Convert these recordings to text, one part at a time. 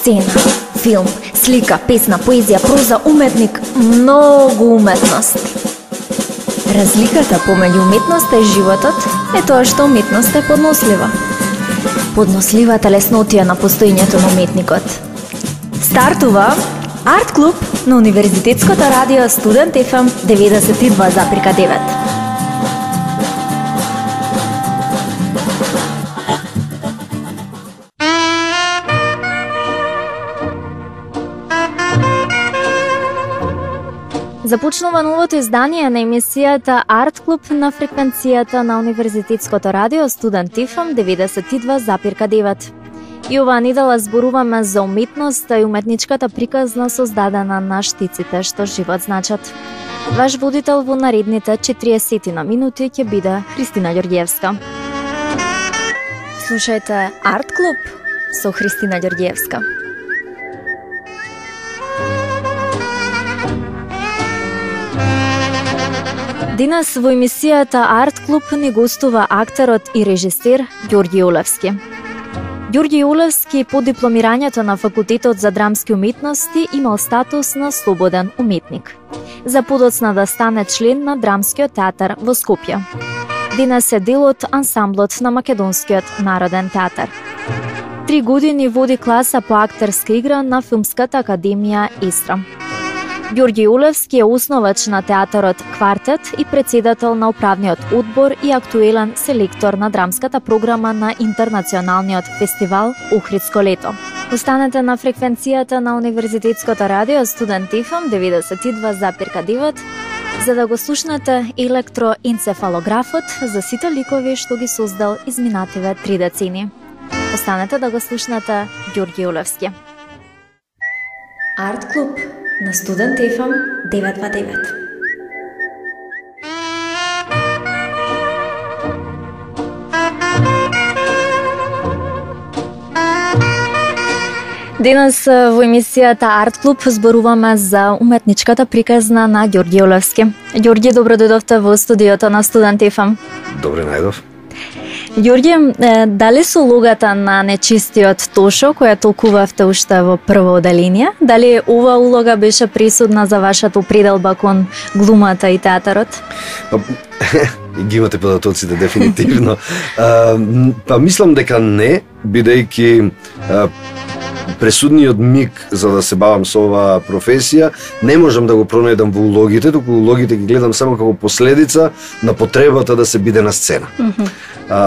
сцена, филм, слика, песна, поезија, проза, уметник, многу уметности. Разликата помеѓу уметноста и животот е тоа што уметноста е поднослива. Подносливата леснотија на постоењето на уметникот. Стартува Арт клуб на Универзитетското радио Студент FM 92,9. Започнува новото издание на емисијата Арт клуб на фреквенцијата на Универзитетското радио Студент FM 92,9. И оваа недела зборуваме за уметноста и уметничката приказна создадена на штиците што живот значат. Ваш водител во наредните 40 на минути ќе биде Христина Јордјевска. Слушајте Арт клуб со Христина Јордјевска. Денес во емисијата Арт клуб ни гостува актерот и режисер Георгиј Олевски. Георгиј Олевски по дипломирањето на Факултетот за драмски уметности имал статус на слободен уметник, за подоцна да стане член на Драмскиот театар во Скопје. Денес е дел од ансамблот на Македонскиот народен театар. 3 години води класа по актерска игра на Филмската академија Истрам. Георгиј Олевски е основач на Театарот Квартет и председател на управниот одбор и актуелен селектор на драмската програма на интернационалниот фестивал Ухридско лето. Останете на фреквенцијата на Универзитетското радио Студент FM 92,9 за да го слушнете електроенцефалографот за сите ликови што ги создал изминативе 3 децени. Останете да го слушнете Георгиј Олевски. Арт клуб на Студент FM 92,9. Денес во емисијата Арт клуб зборуваме за уметничката приказна на Георгиј Олевски. Георгиј, добро дојдовте во студиото на Студент FM. Добре најдов. Георгиј, дали со улогата на нечистиот Тошо, која толкувавте уште во прво одделение, дали ова улога беше присудна за вашата пределба кон глумата и театарот? Ги имате податоците, дефинитивно. Па мислам дека не, бидејќи пресудниот миг за да се бавам со оваа професија не можам да го пронајдам во улогите, туку улогите ги гледам само како последица на потребата да се биде на сцена.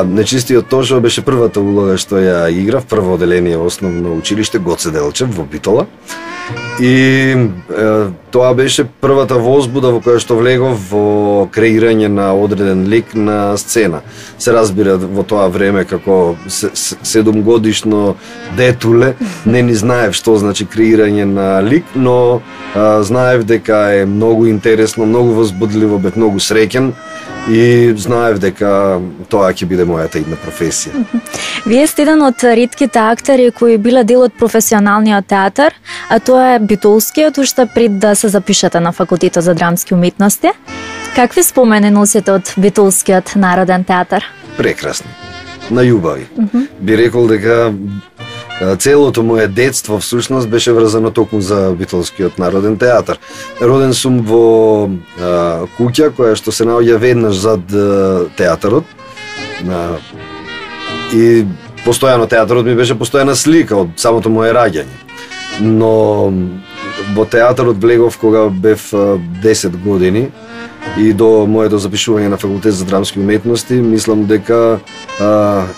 Нечистиот Тошо беше првата улога што ја играв, прво одделение во основно училиште Гоце Делчев во Битола. И тоа беше првата возбуда во која што влегов во креирање на одреден лик на сцена. Се разбира, во тоа време како 7-годишно детуле не ни знаев што значи креирање на лик, но знаев дека е многу интересно, многу возбудливо, бев многу среќен и знаев дека тоа ќе биде мојата идна професија. Вие сте еден од ретките актери кои биле дел од професионалниот театар, а тоа е Битолскиот, уште пред да се запишете на Факултетот за драмски уметности. Какви спомени носите од Битолскиот народен театар? Прекрасни, најубави. Би рекол дека целото моје детство всушност беше врзано токму за Битолскиот народен театар. Роден сум во куќа која што се наоѓа веднаш зад театарот. И постојано театарот ми беше постојана слика од самото моје раѓање. Но во театарот влегов кога бев 10 години и до моето запишување на Факултет за драмски уметности, мислам дека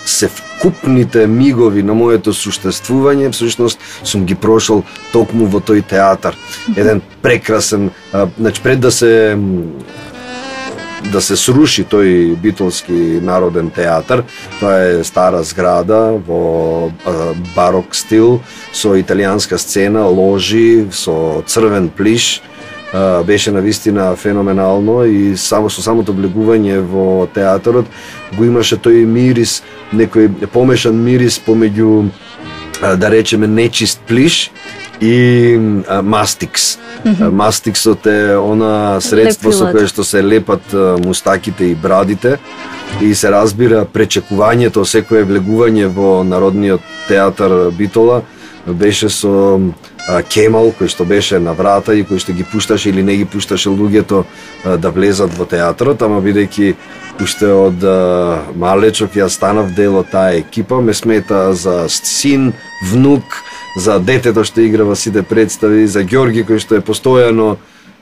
се вкупните мигови на моето существување, всушност сум ги прошол токму во тој театар. Еден прекрасен, значи пред да се сруши тој Битолски народен театар. Тоа е стара зграда во барок стил, со италијанска сцена, ложи, со црвен плиш. Беше навистина феноменално и само со самото влегување во театарот го имаше тој мирис, некој помешан мирис помеѓу, да речеме, нечист плиш и мастикс. Мастиксот е она средство со кое што се лепат мустаките и брадите и се разбира пречекувањето, секое влегување во Народниот театар Битола беше со кемал кој што беше на врата и кој што ги пушташе или не ги пушташе луѓето да влезат во театрот, ама бидејќи уште од малечок ја станав дел од таа екипа, ме смета за син, внук, за детето што игра во сите представи, за Ѓорги кој што е постојано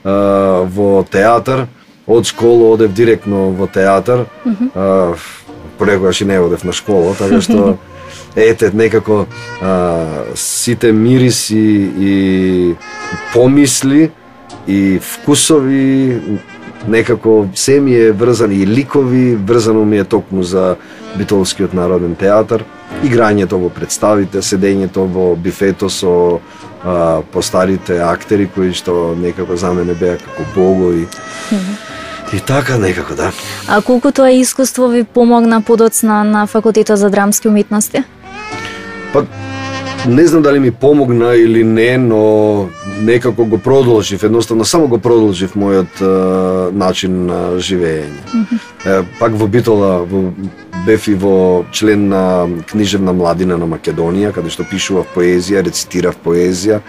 во театар. Од школа одев директно во театар, понекогаш и не одев на школа, така што ете некако сите мириси и помисли и вкусови некако се ми е врзани, и ликови, врзано ми е токму за Битолскиот народен театар, играњето во представите, седењето во бифето со постарите актери кои што некако за мене беа како богови. И така некако, да. А колку тоа искуство ви помогна подоцна на факултетот за драмски уметности? Па не знам дали ми помогна или не, но некако го продолжив, едноставно само го продолжив мојот начин на живење. Пак во Битола бев и во член на Книжевна младина на Македонија, каде што пишував поезија, рецитирав поезија.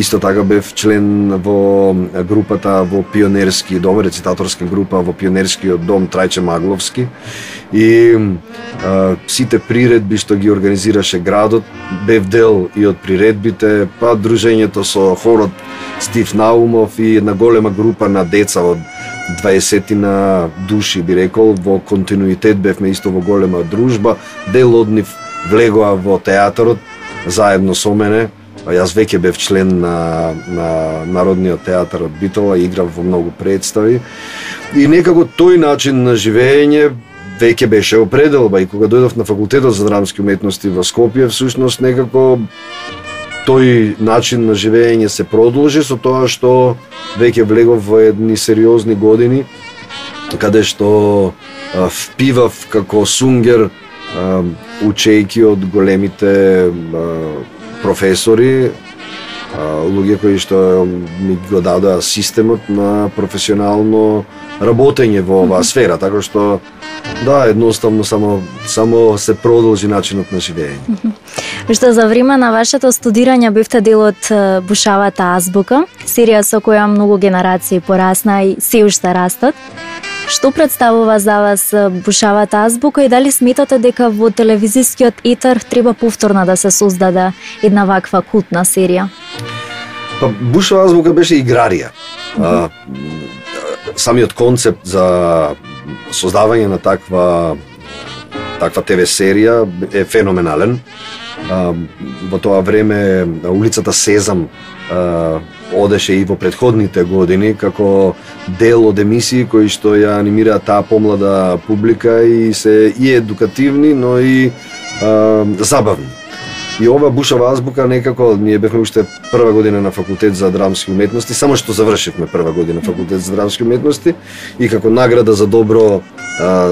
Исто така бев член во групата во Пионерски дом, рецитаторска група во Пионерскиот дом Трајче Магловски. И сите приредби што ги организираше градот, бев дел и од приредбите, па дружењето со хорот Стив Наумов и една голема група на деца од 20-тина души, би рекол, во континуитет бевме исто во голема дружба. Дел од нив влегоа во театарот заедно со мене. Јас веќе бев член на Народниот театар од Битола, играв во многу представи. И некако тој начин на живење веќе беше определба, и кога дојдов на факултетот за драмски уметности во Скопје, всушност некако тој начин на живење се продолжи, со тоа што веќе влегов во едни сериозни години, каде што впивав како сунгер, учејки од големите професори, луѓе кои што ми го дадоа системот на професионално работење во оваа сфера, така што да, едноставно само се продолжи начинот на живење. Што за време на вашето студирање бевте дел од Бушавата азбука, серија со која многу генерации порасна и се уште растат. Што представува за вас Бушавата азбука и дали сметате дека во телевизискиот етер треба повторно да се создаде една ваква култна серија? Па Бушава азбука беше играрија. Самиот концепт за создавање на таква ТВ серија е феноменален. Во тоа време улицата Сезам одеше и во претходните години како дел од емисии кои што ја анимираат таа помлада публика и се и едукативни, но и забавни. И ова Бушава азбука некако, ние бевме уште прва година на факултет за драмски уметности, само што завршивме прва година факултет за драмски уметности, и како награда за добро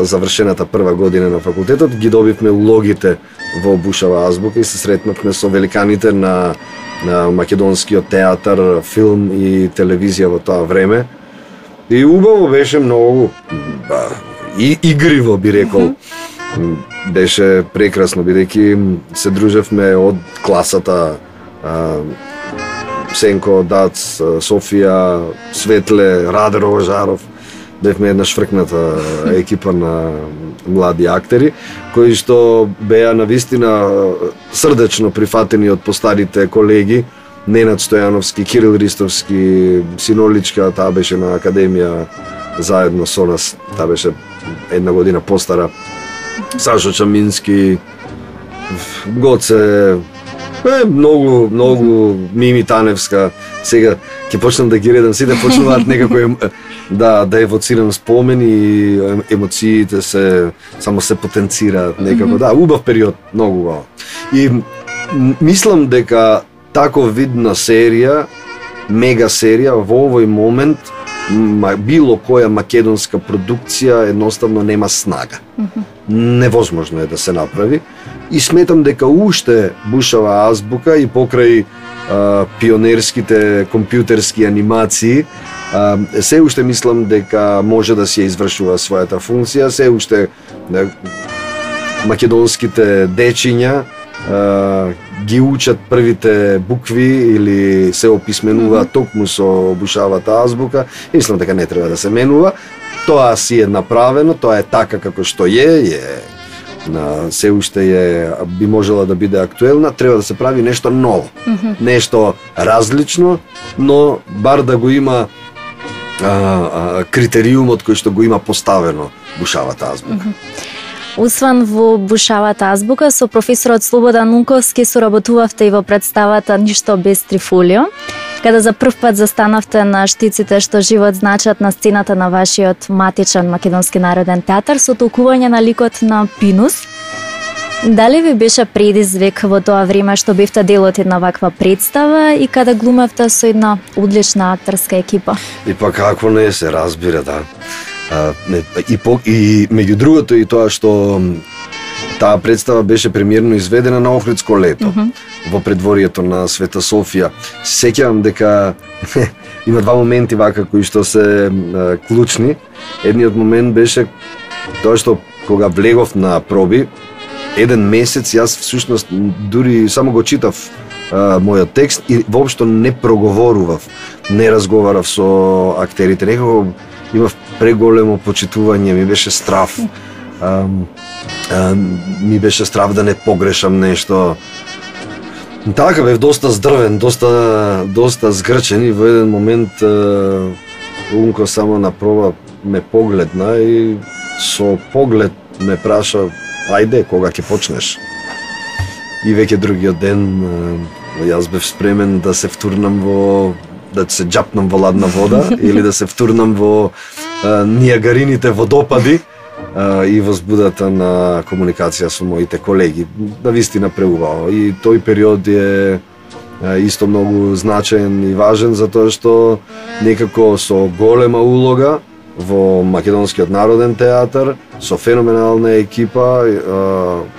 завршената прва година на факултетот ги добивме улогите во Бушава азбука и се сретнавме со великаните на македонскиот театар, филм и телевизија во тоа време. И убаво беше, многу и игриво, би рекол. Беше прекрасно, бидејќи се дружевме од класата Сенко, Дац, Софија, Светле, Раде Рожаров. Бевме една швркната екипа на млади актери, кои што беа навистина срдечно прифатени од постарите колеги. Ненад Стојановски, Кирил Ристовски, Синоличка, таа беше на академија заедно со нас, таа беше една година постара. Сашо Чамински, Гоце, многу Мими Таневска. Сега ќе почнам да ги редам, сите почнуваат некако да евоцирам спомени и емоциите се само се потенцираат некако. Да, убав период, многу убав. И мислам дека таков видна серија, мега серија во овој момент било која македонска продукција едноставно нема снага. Невозможно е да се направи. И сметам дека уште Бушава азбука и покрај пионерските компјутерски анимации, се уште мислам дека може да се извршува својата функција, се уште македонските дечиња ги учат првите букви или се описменува токму со Бушавата азбука, и мислам дека не треба да се менува. Тоа си е направено, тоа е така како што е на се уште е би можела да биде актуелна, треба да се прави нешто ново, нешто различно, но бар да го има критериумот кој што го има поставено Бушавата азбука. Освен во Бушавата азбука, со професорот Слободан Унковски соработувавте и во представата Ништо без Трифолио, каде за прв пат застанавте на штиците што живот значат на сцената на вашиот матичен Македонски народен театар со толкување на ликот на Пинус. Дали ви беше предизвик во тоа време што бевте дел од една ваква представа и каде глумевте со една одлична актерска екипа? И па како не, се разбира, да. И меѓу другото и тоа што таа представа беше премиерно изведена на Ухридско лето, во предворието на Света Софија. Сеќавам дека има два моменти вака кои што се клучни. Едниот момент беше тоа што кога влегов на проби, еден месец јас всушност дури само го читав мојот текст и воопшто не проговорував, не разговарав со актерите, некако имав преголемо почитување, ми беше страв. Ми беше страв да не погрешам нешто. Така бев доста здрвен, доста згрчен и во еден момент Унко само на проба ме погледна и со поглед ме праша: ајде, кога ќе почнеш? И веќе другиот ден јас бев спремен да се втурнам во, да се џапнам во ладна вода или да се втурнам во нијагарините водопади и возбудата на комуникација со моите колеги. Навистина преубаво. И тој период е исто многу значаен и важен, затоа што некако со голема улога во Македонскиот народен театар, со феноменална екипа,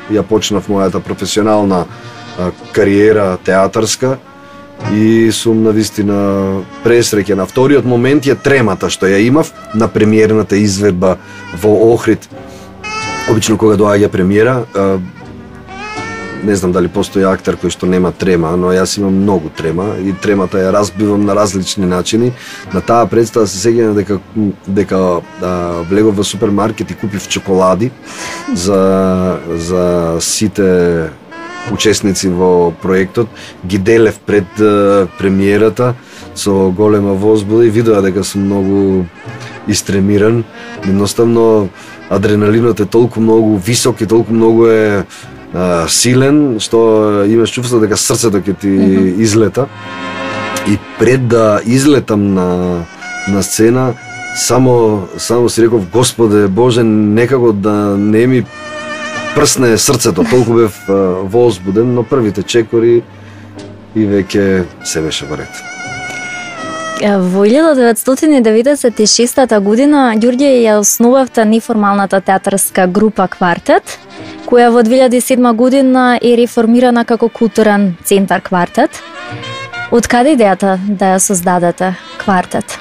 ја почнав мојата професионална кариера театарска и сум навистина пресреќен. Вториот момент е тремата што ја имав на премиерната изведба во Охрид. Обично кога доаѓа премиера, не знам дали постои актер кој што нема трема, но јас имам многу трема и тремата ја разбивам на различни начини. На таа представа се сеќавам дека влегов во супермаркет и купив чоколади за сите учесници во проектот, ги делев пред премиерата со голема возбуда и видоа дека сум многу истремиран. Едноставно адреналинот е толку многу висок и толку многу е силен, што имаш чувство дека срцето ќе ти излета. И пред да излетам на сцена, само си реков: Господе Боже, некако да не ми прсне срцето, толку бев возбуден, но првите чекори и веќе се беше во ред. Во 1996 година Ѓурѓе ја основавте неформалната театарска група Квартет, која во 2007 година е реформирана како културен центар Квартет. Од каде идејата да ја создадете Квартет?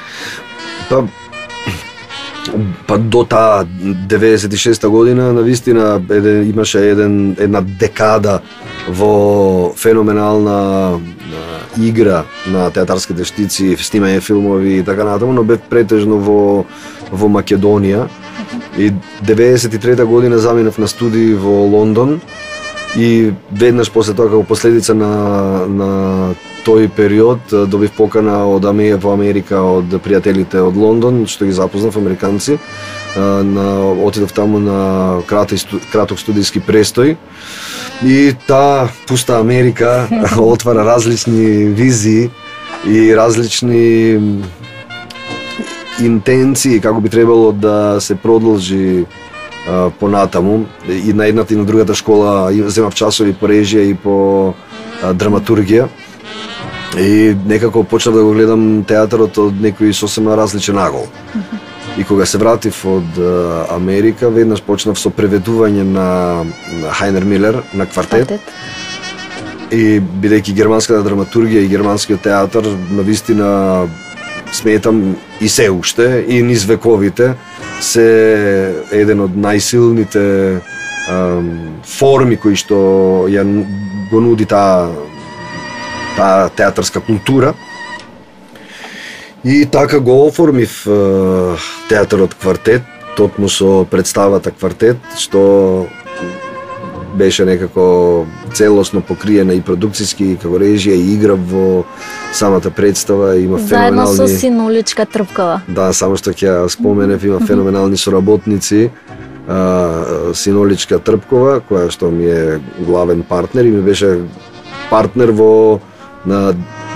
Па до таа 96 година навистина имаше една декада во феноменална игра на театарските штици, снимање филмови и така натаму, но бев претежно во Македонија. И 93 година заминав на студии во Лондон и веднаш после тоа, како последица на тој период, добив покана во Америка од пријателите од Лондон, што ги запознав, американци. Отидов таму на краток студиски престој и таа пуста Америка отвара различни визии и различни интенции како би требало да се продолжи понатаму. И на едната и на другата школа земав часови по режија и по драматургија. И некако почнав да го гледам театарот од некој сосема различен агол. И кога се вратив од Америка, веднаш почнав со преведување на Хайнер Милер, на Квартет. И бидејќи германската драматургија и германскиот театар, навистина сметам и се уште, и низ вековите, се еден од најсилните форми кои што ја го нуди таа театарска култура. И така го оформив театарот Квартет, токму со представата Квартет, што беше некако целосно покриена и продукцијски, и како режија, и игра во самата представа. Има феноменални... Заедно со Синуличка Трпкава. Да, само што ќе ја споменев, има феноменални соработници. Синуличка Трпкова, која што ми е главен партнер и ми беше партнер во на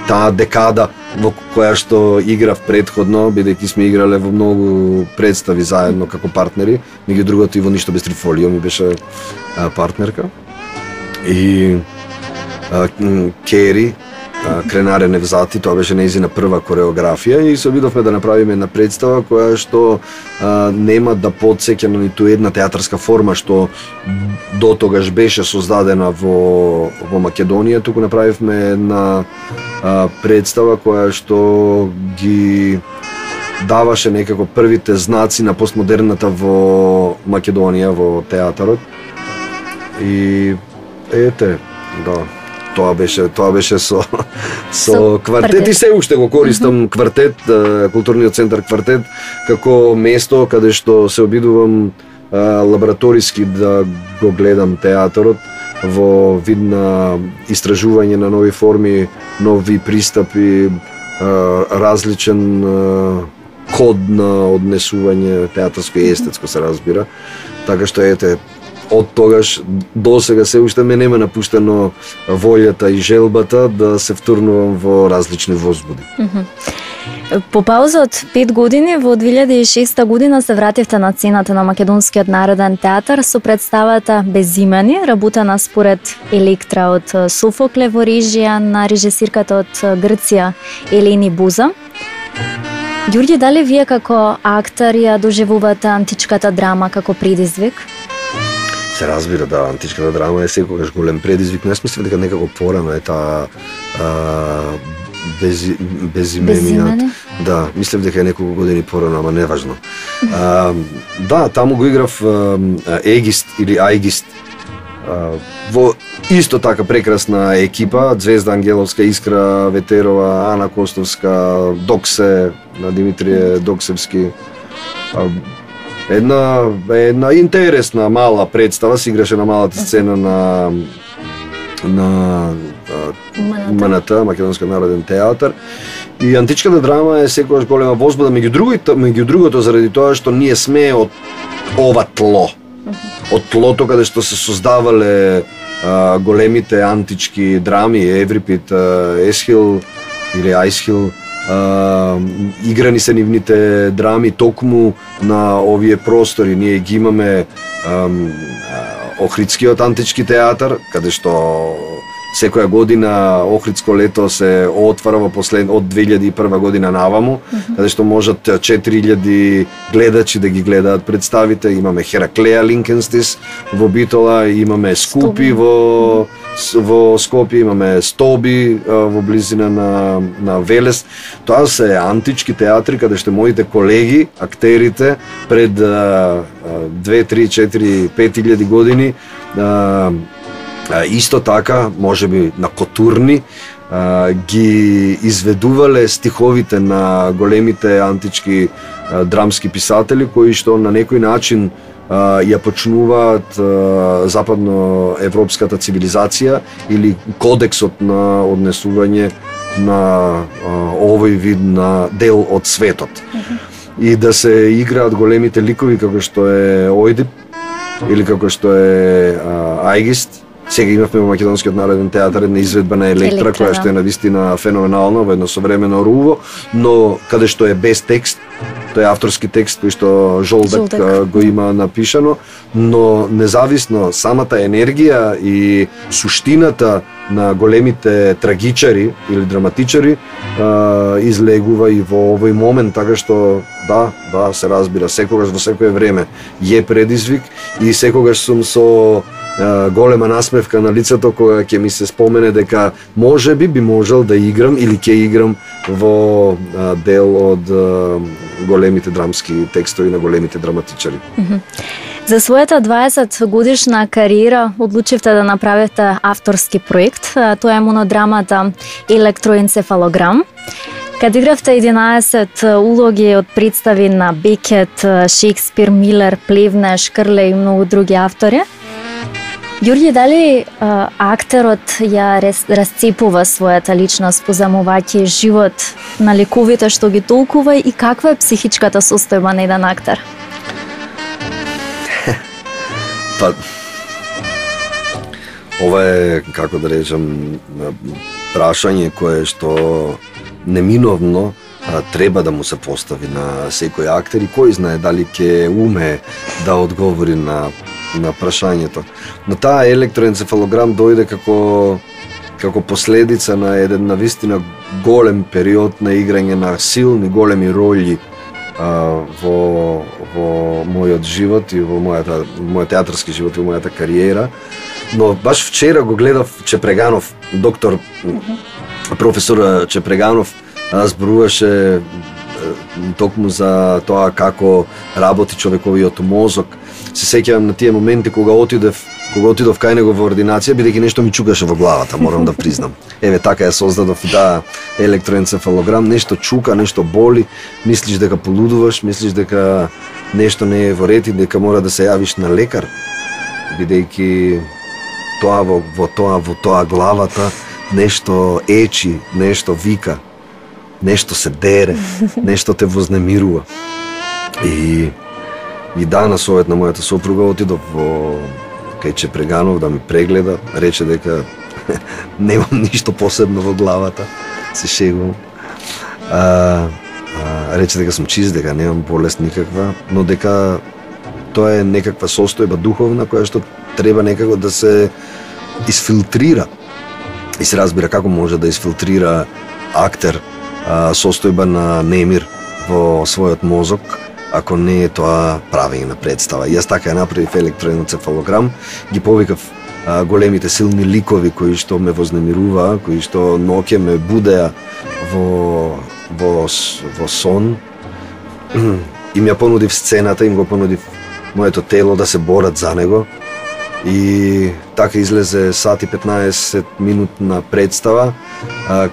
таа декада во која што играв предходно, бидејќи сме играле во многу представи заедно како партнери, меѓу другото и во Ништо без Трифолио ми беше партнерка. И Кери Кренаре Невзати, тоа беше нејзина прва кореографија и се обидовме да направиме една представа која што нема да подсеќа на ниту една театарска форма што до тогаш беше создадена во Македонија, туку направивме една представа која што ги даваше некако првите знаци на постмодерната во Македонија, во театарот. И ете, да. Тоа беше со Квартет и се уште го користам Квартет, културниот центар Квартет, како место каде што се обидувам лабораториски да го гледам театарот во вид на истражување на нови форми, нови пристапи, различен код на однесување, театарско и естетско се разбира. Така што ете, од тогаш до сега се уште ме нема напуштено волјата и желбата да се втурнувам во различни возбуди. По пауза од 5 години, во 2006 година се вративте на сцената на Македонскиот народен театар со представата Безимени, работена според Електра од Софокле во режија на режисирката од Грција Елени Буза. Ѓурѓе, дали вие како актер ја доживувате античката драма како предизвик? Се разбира, да, античката драма е секогаш голем предизвик. Не мислам дека некако порано е таа безименијата. Да, мислам дека е неколку години порано, ама не важно. Да, таму го играв Егист или Ајгист во исто така прекрасна екипа, Звезда Ангеловска, Искра Ветерова, Ана Костовска, Доксе, на Димитрие Доксевски. Една интересна мала представа, се играше на малата сцена на МНТ, Македонскиот народен театар. И античката драма е секогаш голема возбуда, меѓу другото заради тоа што ние сме од ова тло. Од тлото каде што се создавале големите антички драми, Еврипид, Есхил или Ајсхил, играни се нивните драми токму на овие простори. Ние ги имаме Охридскиот антички театар, каде што секоја година Ухридско лето се отвара од 2001 година наваму, каде што можат 4000 гледачи да ги гледаат представите. Имаме Хераклеја Линкенстис во Битола, имаме Скупи во Скопје, имаме Стоби во близина на Велес. Тоа се антички театри каде што моите колеги, актерите, пред 2, 3, 4, 5000 години исто така, можеби на Котурни, ги изведувале стиховите на големите антички драмски писатели, кои што на некој начин ја почнуваат западноевропската цивилизација или кодексот на однесување на овој вид на дел од светот. И да се играат големите ликови како што е Ојдип или како што е Ајгист. Сега имавме во Македонскиот народен театар една изведба на Електра, која што е навистина феноменална во едно современо руво, но каде што е без текст, тоа е авторски текст кој што Жолдак го има напишано, но независно самата енергија и суштината на големите трагичари или драматичари излегува и во овој момент, така што да, се разбира, секогаш во секое време е предизвик и секогаш сум со голема насмевка на лицето која ќе ми се спомене дека можеби би можел да играм или ќе играм во дел од големите драмски текстови на големите драматичари. За својата 20 годишна кариера одлучивте да направите авторски проект, тоа е монодрамата Електроенцефалограм, каде игравте 11 улоги од представи на Бекет, Шекспир, Милер, Плевнеш, Крле и многу други автори. Јорѓе, дали актерот ја расцепува својата личност позамувајќи живот на лековите што ги толкува и каква е психичката состојба на еден актер? Па, ова е, како да речам, прашање кое што неминовно треба да му се постави на секој актер и кој знае дали ќе уме да одговори на прашањето. Но таа електроенцефалограм дојде како последица на еден навистина голем период на играње на силни големи роли во мојот живот и во мојот театарски живот и во мојата кариера. Но баш вчера го гледав Чепреганов, доктор професор Чепреганов зборуваше токму за тоа како работи човековиот мозок. Се сеќавам на тие моменти кога отидов кај него во ординација, бидејќи нешто ми чукаше во главата, морам да признам. Еве така ја создадов да електроенцефалограм, нешто чука, нешто боли, мислиш дека полудуваш, мислиш дека нешто не е во ред и дека мора да се јавиш на лекар, бидејќи тоа во тоа главата нешто ечи, нешто вика, нешто се дере, нешто те вознемирува. И данас совет на мојата сопруга, отидов во кај Чепреганов да ми прегледа, рече дека немам ништо посебно во главата, се шегувам. Рече дека сум чист, дека немам болест никаква, но дека тоа е некаква состојба духовна која што треба некако да се изфилтрира. И се разбира како може да изфилтрира актер состојба на немир во својот мозок, ако не е тоа правење на представа. Јас така ја направив електроенцефалограм, ги повикав големите силни ликови кои што ме вознемируваа, кои што ноќе ме будеа во сон. Им ја понудив сцената, им го понудив моето тело да се борат за него. И така излезе сат и 15 минутна представа,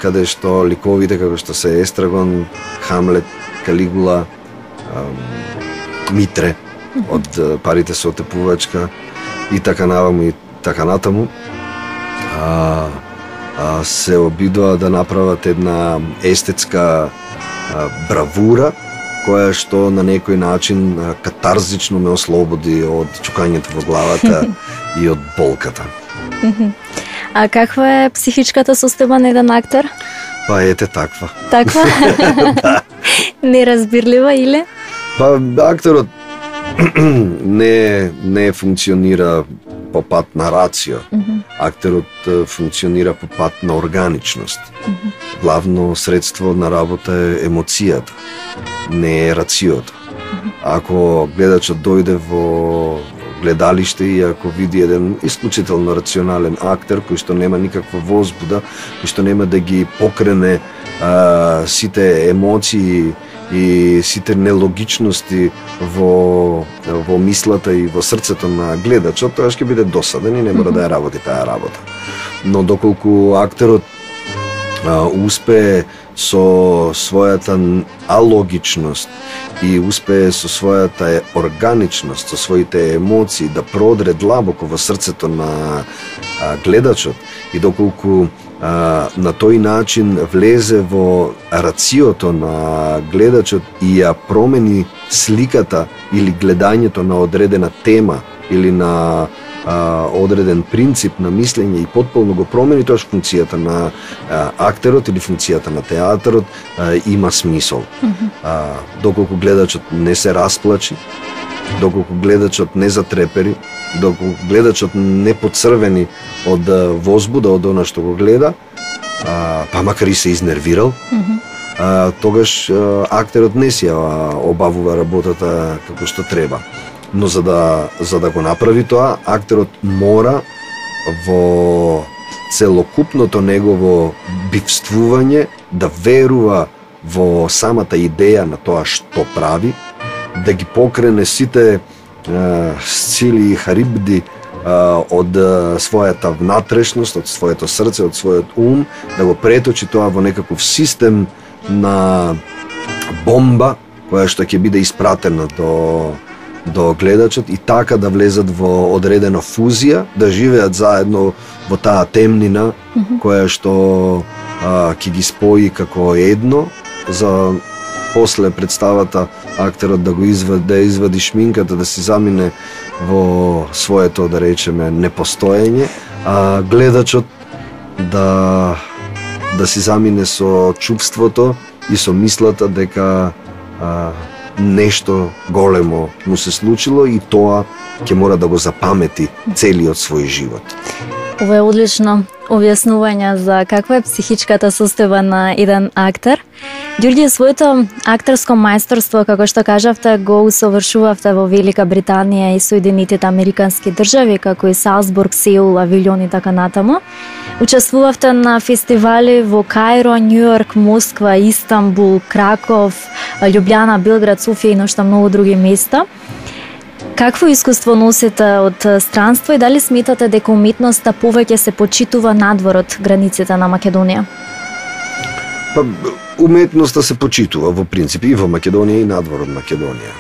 каде што ликовите како што се Естрагон, Хамлет, Калигула, Митре од Парите со тепувачка и така наваму и така натаму, се обидоа да направат една естетска бравура која што на некој начин катарзично ме ослободи од чукањето во главата и од болката. А каква е психичката состојба на еден актер? Па ете таква. Таква? Неразбирлива или? Па актерот не функционира по пат на рацио. Актерот функционира по пат на органичност. Главно средство на работа е емоцијата, не е рациото. Ако гледачот дојде во гледалиште и ако види еден исклучително рационален актер кој што нема никаква возбуда, кој што нема да ги покрене сите емоции и сите нелогичности во мислата и во срцето на гледачот, тоа ќе биде досаден и не мора да ја работи таа работа. Но доколку актерот успее со својата алогичност и успее со својата органичност, со своите емоции да продре длабоко во срцето на гледачот и доколку на тој начин влезе во рациото на гледачот и ја промени сликата или гледањето на одредена тема или на одреден принцип на мислење и потполно го промени, тоа што функцијата на актерот или функцијата на театарот има смисол. Доколку гледачот не се расплачи, доколку гледачот не затрепери, доколку гледачот не поцрвени од возбуда од она што го гледа, па макар и се изнервирал, тогаш актерот не си ја обавува работата како што треба. Но за да го направи тоа, актерот мора во целокупното негово бивствување да верува во самата идеја на тоа што прави, да ги покрене сите сцили и харибди од својата внатрешност, од своето срце, од својот ум, да го преточи тоа во некаков систем на бомба, која што ќе биде испратена до гледачот и така да влезат во одредена фузија, да живеат заедно во таа темнина, која што ќе ги спои како едно, за после представата актерот да го извади шминката, да се замине во своето, да речеме, непостоење, а гледачот да се замине со чувството и со мислата дека нешто големо му се случило и тоа ќе мора да го запамети целиот свој живот. Ова е одлично објаснување за каква е психичката состојба на еден актер. Ѓорѓе, своето актерско мајсторство, како што кажавте, го усовршувавте во Велика Британија и Соединетите Американски држави, како и Салцбург, Сеул, Авилон и така натаму. Учествувавте на фестивали во Кајро, Њујорк, Москва, Истанбул, Краков, Љубљана, Белград, Софија и нешто многу други места. Какво искуство носите од странство и дали сметате дека уметноста повеќе се почитува надвор од границите на Македонија? Па, уметноста се почитува во принцип и во Македонија и надвор од Македонија.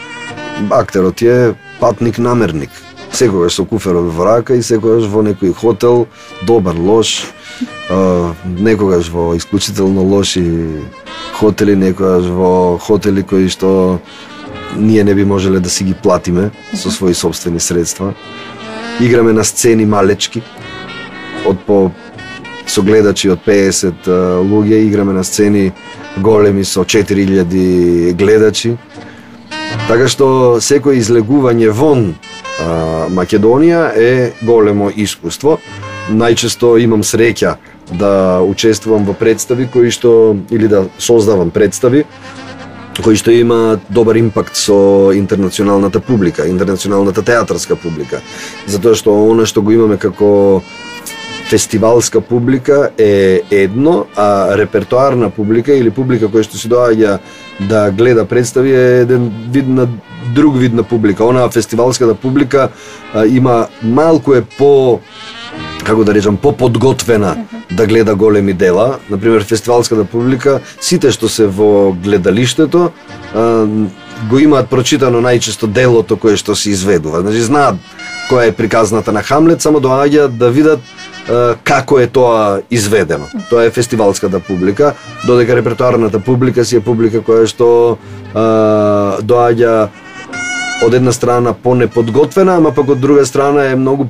Актерот е патник-намерник. Секогаш со куферот во рака и секогаш во некој хотел, добар, лош, некогаш во исклучително лоши хотели, некогаш во хотели кои што ние не би можеле да си ги платиме со своји собствени средства. Играме на сцени малечки, со гледачи од 50 луѓе, играме на сцени големи со 4000 гледачи. Така што секој излегување вон Македонија е големо искуство. Најчесто имам среќа да учествувам во представи кои што, или да создавам представи кои што има добар импакт со интернационалната публика, интернационалната театарска публика. Затоа што она што го имаме како фестивалска публика е едно, а репертуарна публика или публика која што се доаѓа да гледа представи е еден вид на друг вид на публика. Онаа фестивалската публика има малку е по, како да речам, поподготвена да гледа големи дела. Например, фестивалската публика, сите што се во гледалиштето, го имаат прочитано најчесто делото кое што се изведува. Значи, знаат која е приказната на Хамлет, само доаѓаат да видат како е тоа изведено. Тоа е фестивалската публика, додека репертуарната публика си е публика која што доаѓа од една страна понеподготвена, ама пак од друга страна е многу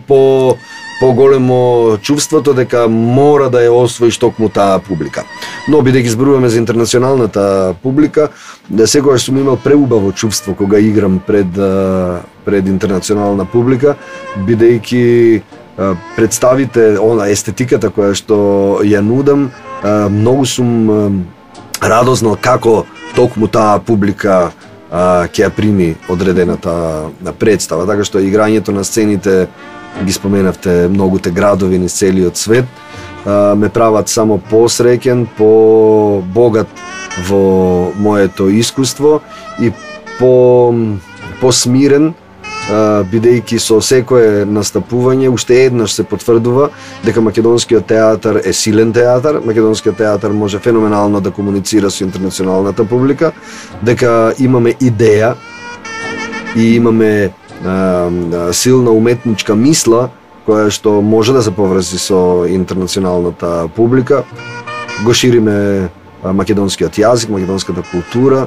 поголемо чувството дека мора да ја освоиш токму таа публика. Но, бидејќи зборуваме за интернационалната публика, секогаш сум имал преубаво чувство кога играм пред интернационална публика, бидејќи представите, она естетиката која што ја нудам, многу сум радознал како токму таа публика ќе ја прими одредената представа. Така што играњето на сцените, ги споменавте многуте градови низ целиот свет, ме прават само посреќен, по богат во моето искуство и посмирен, бидејќи со секое настапување уште еднаш се потврдува дека македонскиот театар е силен театар, македонскиот театар може феноменално да комуницира со интернационалната публика, дека имаме идеја и имаме силна уметничка мисла која што може да се поврзи со интернационалната публика. Го шириме македонскиот јазик, македонската култура,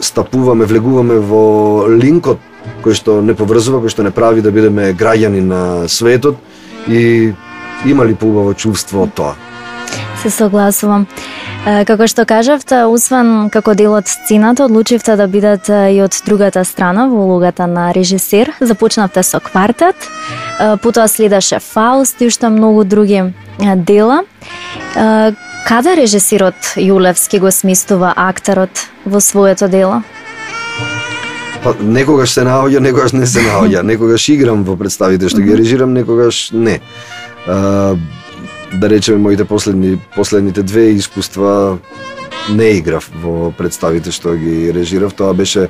стапуваме, влегуваме во линкот кој што не поврзува, кој што не прави да бидеме граѓани на светот и имали поубаво чувство од тоа. Се согласувам. Како што кажавте, освен како дел од сцената, одлучивте да бидете и од другата страна во улогата на режисер. Започнавте со Квартет, потоа следаше Фауст и уште многу други дела. Каде режисерот Јолевски го сместува актерот во своето дело? Па, некогаш се наоѓа, некогаш не се наоѓа. Некогаш играм во представите што ги режирам, некогаш не. Да речеме, моите последните две искуства не играв во представите што ги режирав. Тоа беше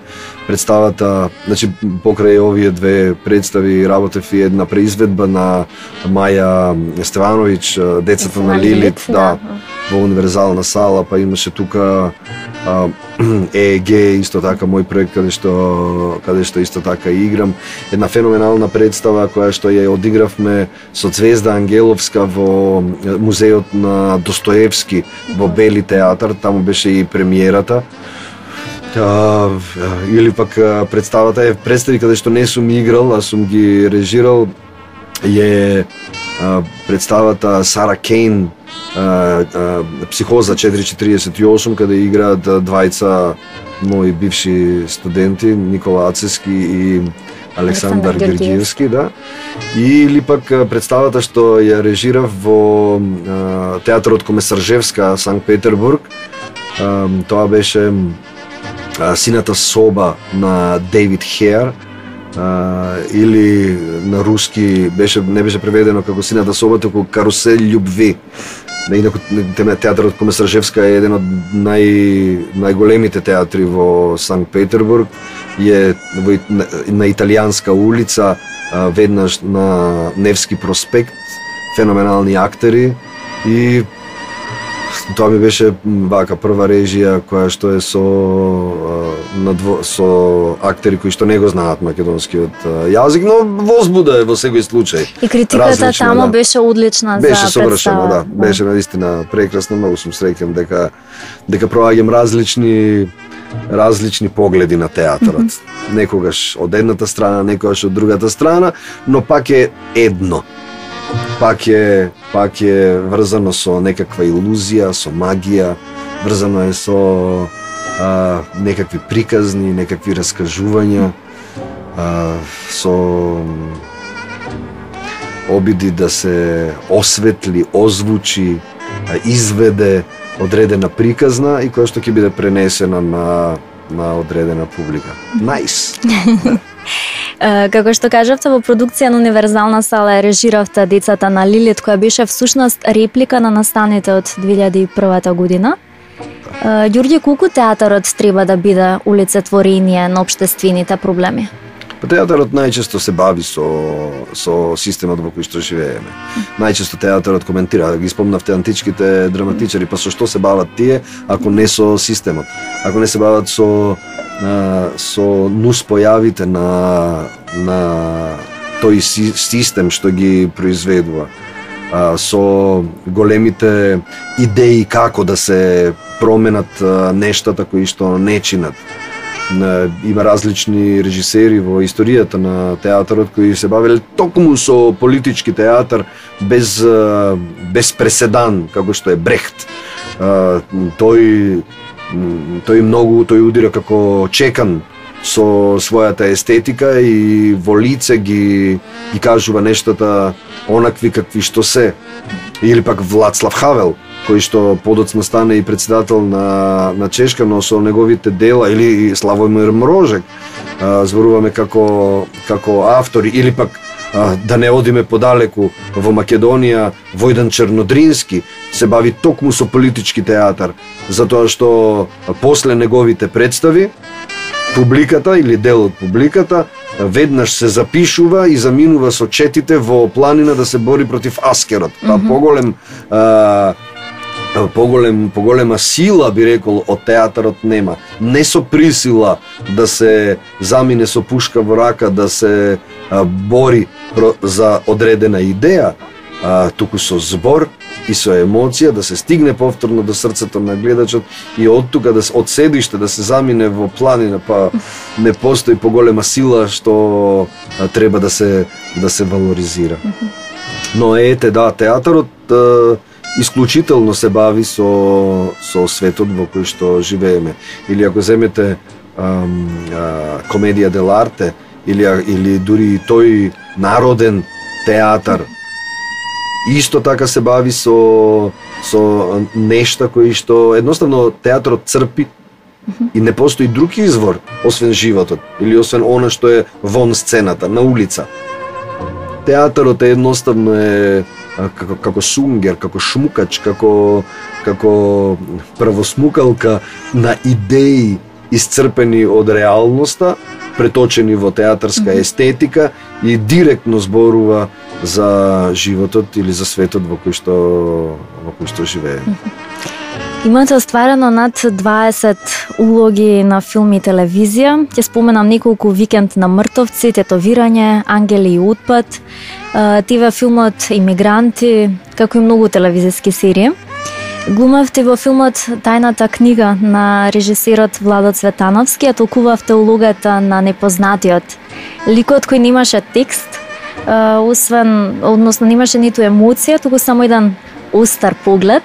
представата, значи покрај овие две представи работев и една преизведба на Маја Стевановиќ, Децата на Лилит, да, во Универзална сала, па имаше тука ЕГ, исто така мој проект каде што исто така играм. Една феноменална представа која што ја одигравме со Звезда Ангеловска во музеот на Достоевски во Бели театар, таму беше и премиерата. Или пак представата е представи каде што не сум играл, а сум ги режирал, е представата Сара Кейн, Психоза 448, каде играат двајца мои бивши студенти, Никола Ацески и Александар Георгиевски, да. Или пак представата што ја режирав во Театарот Комесаржевска, Санкт Петербург. Тоа беше Сината соба на Дейвид Хеар, или на руски беше, не беше преведено како Сината соба, туку Карусель љубви. Инаку Театарот Комесаржевска е еден од најголемите театри во Санкт Петербург. Е на Италијанска улица, веднаш на Невски проспект, феноменални актери, и тоа ми беше вака прва режија која што е со актери кои што не го знаат македонскиот јазик, но возбуда е во секој случај. И критиката таму беше одлична за представа. Беше совршено, да. Беше навистина прекрасно, многу сум среќен дека проаѓам различни погледи на театарот. Некогаш од едната страна, некогаш од другата страна, но пак е едно. Пак е врзано со некаква илузија, со магија, врзано е со некакви приказни, некакви раскажувања, со обиди да се осветли, озвучи, изведе одредена приказна и која што ќе биде пренесена на одредена публика. Најс! Да. Како што кажавте, во продукција на Универзална сала режиравте Децата на Лилит, која беше всушност реплика на настаните од 2001 година. Ѓурѓе, колку театарот треба да биде олицетворение на општествените проблеми? Па театарот најчесто се бави со системот во кој што живееме. Најчесто театарот коментира, ги спомнавте античките драматичари, па со што се бават тие, ако не со системот? Ако не се бават со нуспојавите на тој систем што ги произведува, со големите идеи како да се променат нештата кои што не чинат. Има различни режисери во историјата на театарот кои се бавеле токму со политички театар без преседан, како што е Брехт. Тој удира како чекан со својата естетика и во лице ги кажува нештата онакви какви што се. Или пак Владслав Хавел, кој што подоцна стане и председател на Чешка, но со неговите дела, или Славомир Мрожек, зборуваме како автори, или пак да не одиме подалеку во Македонија, Војдан Чернодрински се бави токму со политички театар, затоа што после неговите представи публиката или дел од публиката веднаш се запишува и заминува со четите во планина да се бори против аскерот. Та поголема сила, би рекол, од театарот нема. Не со присила да се замине со пушка во рака, да се бори за одредена идеја, туку со збор и со емоција, да се стигне повторно до срцето на гледачот и од тука, од седиште, да се замине во планина, па не постои поголема сила што треба да се валоризира. Но да, театарот исклучително се бави со светот во кој што живееме. Или ако земете комедија дел арте, или дури тој народен театар, исто така се бави со нешта кои што едноставно театарот црпи и не постои друг извор освен животот или освен она што е вон сцената, на улица. Театарот едноставно е како сунгер, како шмукач, како првосмукалка на идеи исцрпени од реалноста, преточени во театарска естетика и директно зборува за животот или за светот во кој што живее. Имате остварено над 20 улоги на филм и телевизија. Ќе споменам неколку: Викенд на мртовци, Тетовирање, Ангели и Утпат, ТВ филмот Имигранти, како и многу телевизиски серии. Глумавте во филмот Тајната книга на режисерот Владо Цветановски, а толкувавте улогата на непознатиот. Ликот кој немаше текст, односно немаше ниту емоција, туку само еден остар поглед.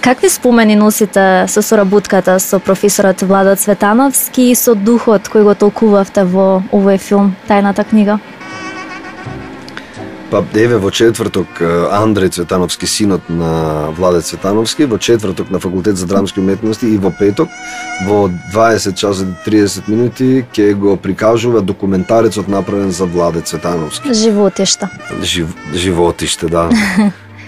Какви спомени носите со соработката со професорот Владо Цветановски и со духот кој го толкувавте во овој филм Тајната книга? Па, еве, во четврток Андреј Цветановски, синот на Владе Цветановски, во четврток на Факултет за драмски уметности и во петок во 20 часот и 30 минути ќе го прикажува документарецот направен за Владе Цветановски. Животишто. Животиште, да.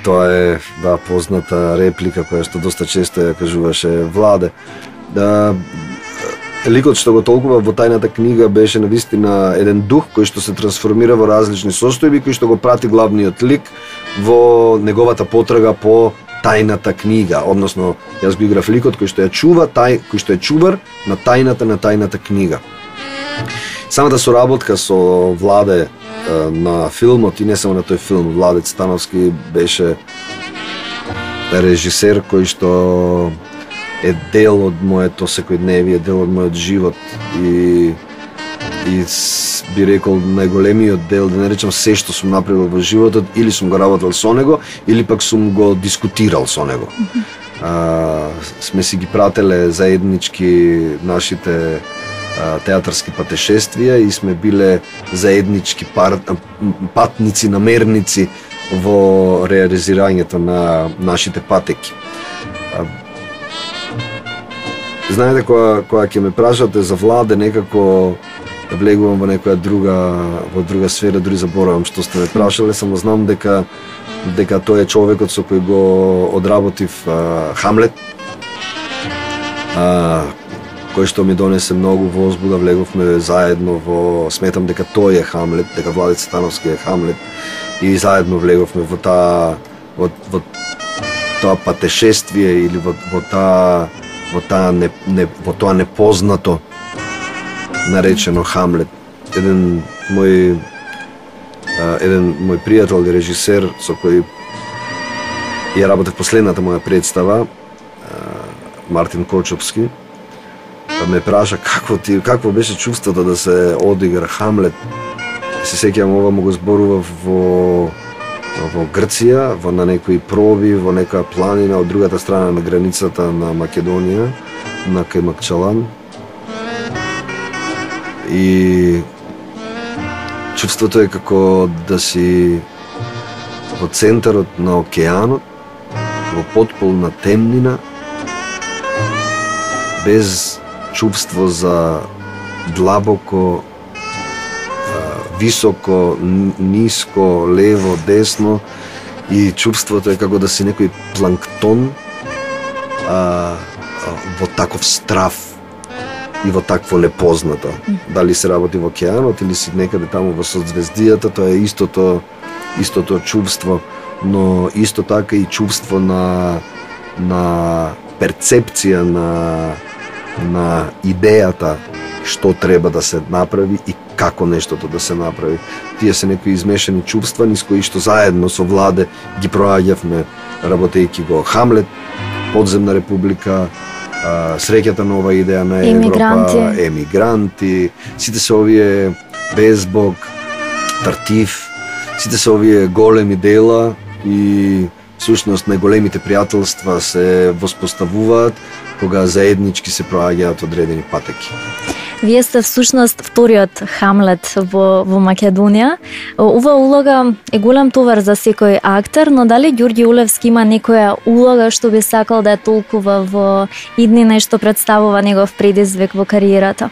Тоа е, да, позната реплика која што доста често ја кажуваше Владе. Да, ликот што го толкува во Тајната книга беше навистина еден дух кој што се трансформира во различни состојби, кој што го прати главниот лик во неговата потрага по Тајната книга, односно јас го играв ликот кој што ја чува, кој што е чувар на тајната на Тајната книга. Самата соработка со Владе на филмот и не само на тој филм, Владе Цветановски беше режисер кој што е дел од моето секојдневие, дел од мојот живот и би рекол најголемиот дел, да не речам се што сум направил во животот, или сум го работел со него, или пак сум го дискутирал со него. Сме си ги прателе заеднички нашите театарски патешествија и сме биле заеднички патници, намерници во реализирањето на нашите патеки. Знаете, кога ќе ме прашате за Владе, некако влегувам во некоја друга сфера, дури заборавам што сте ме прашале, само знам дека тој е човекот со кој го одработив Хамлет, кој што ми донесе многу возбуда, влеговме заедно во, сметам дека тој е Хамлет, дека Владе Цветановски е Хамлет, и заедно влеговме во тоа патешествие или во тоа непознато наречено Хамлет. Еден мој пријател и режисер со кој ја работев последната моја представа, Мартин Кочовски, ме праша какво беше чувството да се одигра Хамлет. Се сеќавам, ова му го зборував во Грција, на некои проби, во некоја планина од другата страна на границата на Македонија, на кај Макчалан. И чувството е како да си во центарот на океанот, во потполна темнина, без чувство за длабоко, високо, ниско, лево, десно, и чувството е како да си некој планктон во таков страв и во такво непознато. Дали се работи во океанот или си некаде таму во соцзвездијата, тоа е истото чувство, но исто така и чувство на перцепција на идејата што треба да се направи и како нештото да се направи. Тие се некои измешани чувства, низ кои што заедно со Владе ги проаѓавме, работејќи го Хамлет, Подземна република, Среќата на ова идеја на Европа, Емигранти, сите се овие Безбог, Тартиф, сите се овие големи дела и всушност најголемите пријателства се воспоставуваат кога заеднички се проаѓаат одредени патеки. Вие сте всушност вториот Хамлет во Македонија. Ова улога е голем товар за секој актер, но дали Георгиј Олевски има некоја улога што би сакал да ја толкува во иднина и што представува негов предизвик во кариерата?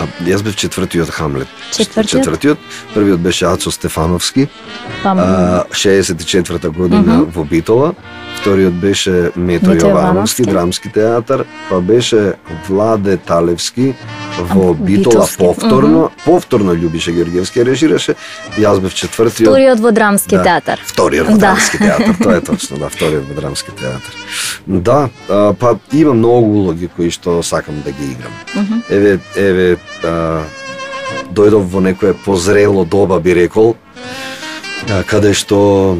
А јас бев четвртиот Хамлет. Четвртиот? Првиот беше Ацо Стефановски, 64-та година во Битола. Вториот беше Мето Јовановски, драмски театар, па беше Владе Талевски во Битола повторно. Повторно Љубише Георгиевски режираше. Јас бев четвртиот. Вториот во драмски театар. Вториот во драмски театар, тоа е точно, да, вториот во драмски театар. Да, па има многу улоги кои што сакам да ги играм. Еве дојдов во некое позрело доба, би рекол, каде што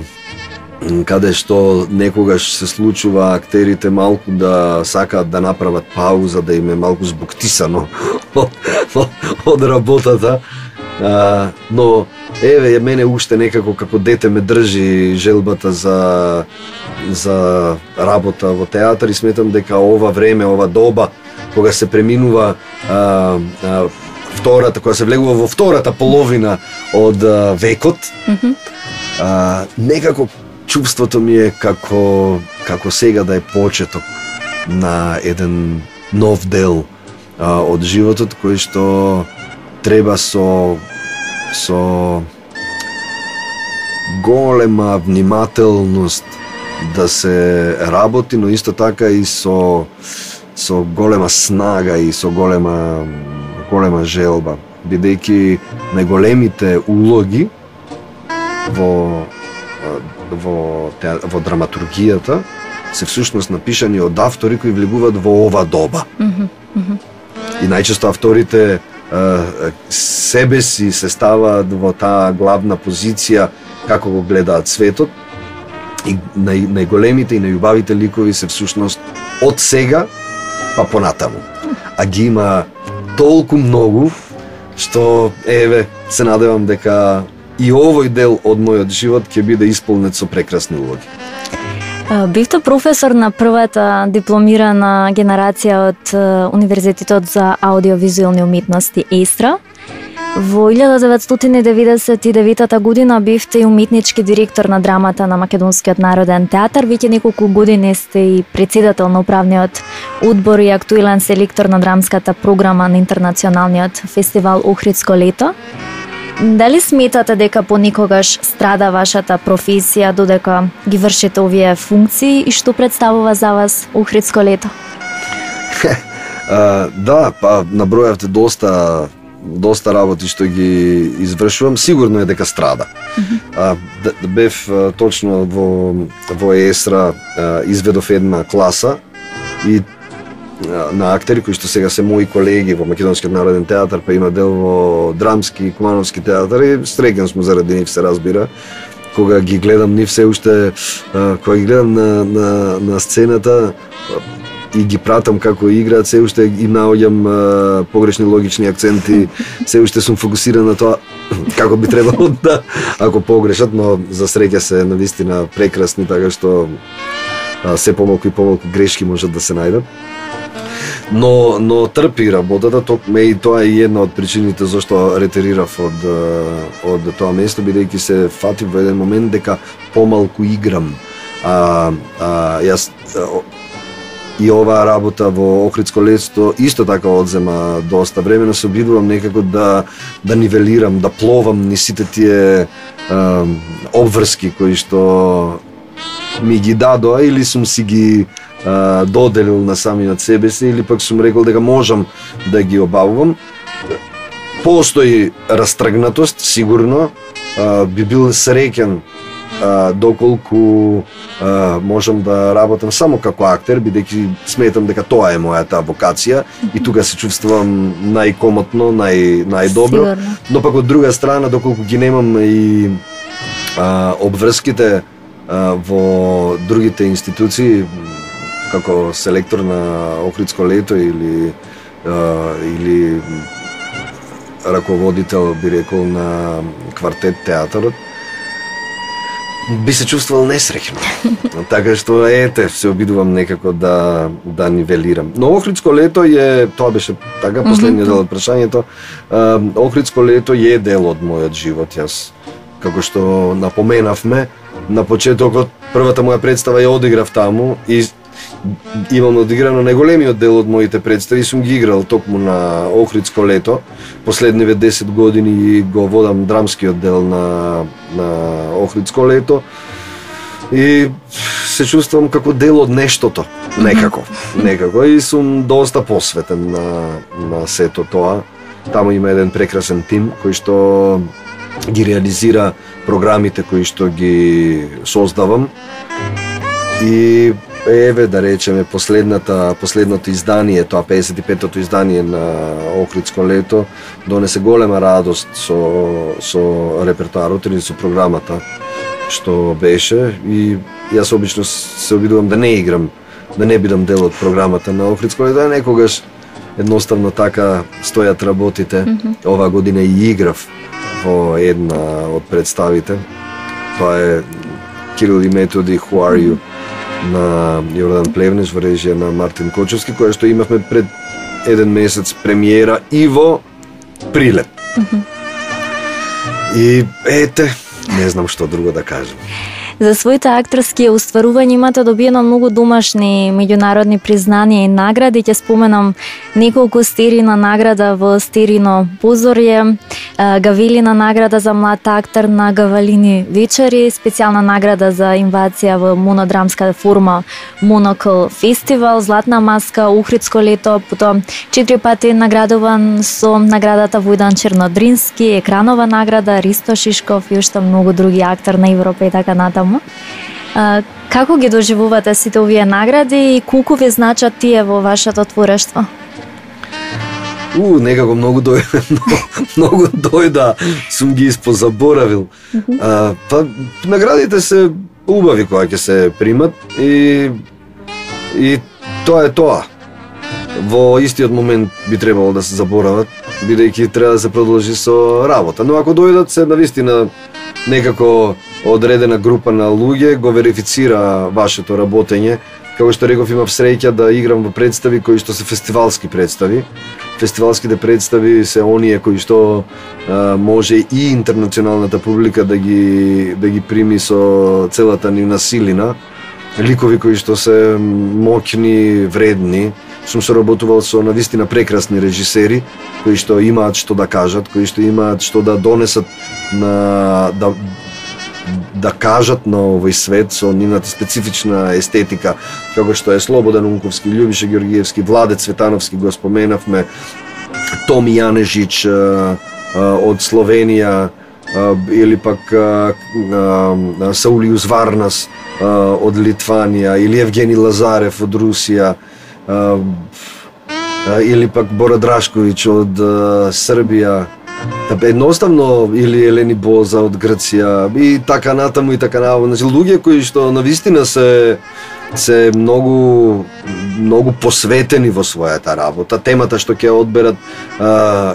некогаш се случува актерите малку да сакаат да направат пауза, да им е малку збуктисано од работата. Но еве мене уште некако како дете ме држи желбата за работа во театар и сметам дека ова време, ова доба кога се преминува втората, кога се влегува во втората половина од векот, некако чувството ми е како сега да е почеток на еден нов дел од животот кој што треба со голема внимателност да се работи, но исто така и со голема снага и со голема желба, бидејќи најголемите улоги во драматургијата се всушност напишани од автори кои влегуваат во ова доба. И најчесто авторите себе си се ставаат во таа главна позиција како го гледаат светот, и најголемите и најубавите ликови се всушност од сега па понатаму. А ги има толку многу што еве се надевам дека и овој дел од мојот живот ќе биде исполнет со прекрасни улоги. Бивте професор на првата дипломирана генерација од Универзитетот за аудиовизуелни уметности Истра. Во 1999 година бивте и уметнички директор на драмата на Македонскиот народен театар. Веќе неколку години сте и председател на управниот одбор и актуелен селектор на драмската програма на интернационалниот фестивал Ухридско лето. Дали сметате дека понекогаш страда вашата професија додека ги вршите овие функции и што представува за вас Ухридско лето? Да, па набројавте доста работи што ги извршувам. Сигурно е дека страда. Бев точно во ЕСРА, изведов една класа и на актери кои што сега се мои колеги во Македонскиот народен театар, па има дел во драмски и кумановски театар, и стреган сме заради нив, се разбира. Кога ги гледам нив се уште, кога ги гледам на сцената и ги пратам како играат, се уште им наоѓам погрешни логични акценти, се уште сум фокусиран на тоа како би требало да, ако погрешат, но за среќа се навистина прекрасни, така што се помалку и помалку грешки можат да се најдат. Но трпи работата, и тоа е една од причините зашто ретерирав од тоа место, бидејќи се фатив во еден момент дека помалку играм. Јас и оваа работа во Охридско лето исто така одзема доста време, но се обидувам некако да нивелирам, да пловам ни сите тие обврски кои што ми ги дадоа или сум си ги доделил на самиот себе си, или пак сум рекол дека можам да ги обавувам. Постои растргнатост, сигурно. Би бил среќен доколку можам да работам само како актер, бидејќи сметам дека тоа е мојата вокација и тука се чувствувам најкомотно, најдобро. Но пак од друга страна, доколку ги немам и обврските во другите институции, како селектор на Охридско лето или раководител, би рекол, на квартет театарот, би се чувствувал несреќно. Така што се обидувам некако да нивелирам. Но Охридско лето тоа беше така последниот дел од прашањето. Охридско лето е дел од мојот живот. Јас, како што напоменавме на почетокот, првата моја представа ја одиграв таму и имам одиграно најголемиот дел од моите представи, сум ги играл токму на Охридско лето. Последниве 10 години го водам драмскиот дел на Охридско лето. И се чувствувам како дел од нештото, некако. И сум доста посветен на сето тоа. Таму има еден прекрасен тим кој што ги реализира програмите кои што ги создавам. И еве, да речеме, последното издание, тоа 55-тото издание на Охридско лето, донесе голема радост со репертуарот или со програмата што беше, и јас обично се обидувам да не играм, да не бидам дел од програмата на Охридско лето, некогаш едноставно така стојат работите. Ова година и играв во една од представите. Тоа е Кирил и Методи, Who Are You, на Јордан Плевнеш во режија на Мартин Кочевски, која што имавме пред еден месец премиера и во Прилеп. И ете, не знам што друго да кажам. За своите акторски устварувања имате добиено многу домашни меѓународни признанија и награди. Ќе споменам неколку: Стерина награда во Стерино Позорје, Гавелина награда за млад актер на Гавалини вечери, специјална награда за инвација во монодрамска форма Монокл фестивал, Златна маска, Ухридско лето, потоа 4 пати наградуван со наградата Војдан Чернодрински, екранова награда, Ристо Шишков и уште многу други актер на Европа и така натаму. Како ги доживувате сите овие награди и колку ви значат тие во вашето творештво? Некако многу дојда, сум ги испозаборавил. Па наградите се убави кога ќе се примат и тоа е тоа. Во истиот момент би требало да се заборават, бидејќи треба да се продолжи со работа. Но ако дојдат, се навистина некако одредена група на луѓе го верифицира вашето работење. Како што реков, имав среќа да играм во представи кои што се фестивалски представи. Фестивалските представи се оние кои што може и интернационалната публика да ги прими со целата нивна силина. Ликови кои што се моќни, вредни. Сум соработувал со навистина прекрасни режисери кои што имаат што да кажат, кои што имаат што да донесат да кажат на овој свет со нивната специфична естетика, како што е Слободан Унковски, Љубиша Георгијевски, Владо Цветановски, го споменавме, Томи Јанежич од Словенија, или пак Саулиус Варнас од Литванија, или Евгени Лазарев од Русија, или пак Боро Драшковиќ од Србија, едноставно, или Елени Боза од Грција, и така натаму и така наваму. Значи, луѓе кои што навистина се многу посветени во својата работа. Темата што ќе одберат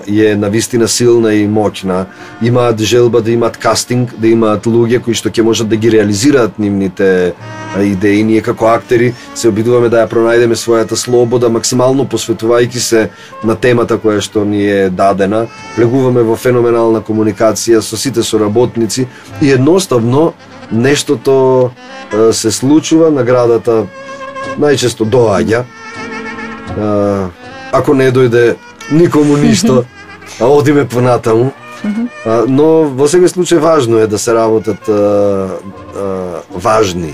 е навистина силна и моќна. Имаат желба да имаат кастинг, да имаат луѓе кои што ќе можат да ги реализираат нивните идеи. Ние како актери се обидуваме да ја пронајдеме својата слобода, максимално посветувајќи се на темата која што ни е дадена. Влегуваме во феноменална комуникација со сите соработници и едноставно нештото се случува, наградата најчесто доаѓа. Ако не дојде никому ништо, а одиме понатаму. Но во секој случај важно е да се работат важни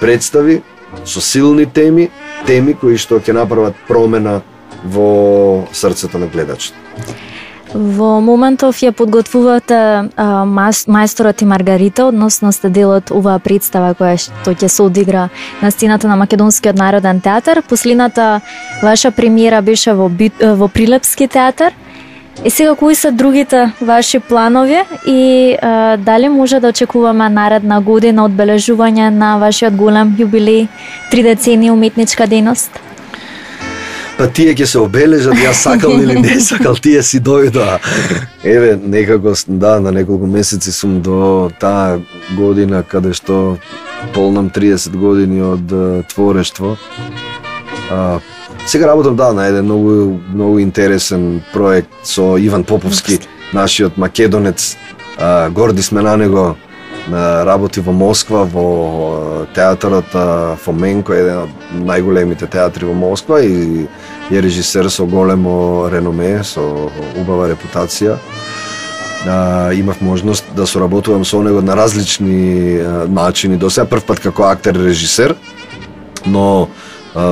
представи со силни теми, теми кои што ќе направат промена во срцето на гледачот. Во моментов ја подготвувате Мајсторот и Маргарита, односно сте дел од оваа представа која што ќе се одигра на сцената на Македонскиот народен театар. Последната ваша премиера беше во Прилепски театар. И сега, кои се другите ваши планови и дали може да очекуваме наредна година одбележување на вашиот голем јубилеј, 3 децени уметничка дејност? Па тие ќе се обележат, јас сакал или не сакал, тие си дојдоа. Еве, некако, да, на неколку месеци сум до таа година каде што полнам 30 години од творештво. Сега работам, да, на еден многу интересен проект со Иван Поповски, нашиот македонец. Горди сме на него работи во Москва, во театарот Фоменко, еден од најголемите театри во Москва, и е режисер со големо реноме, со убава репутација. Имав можност да соработувам со него на различни начини. До сега прв пат како актер и режисер, но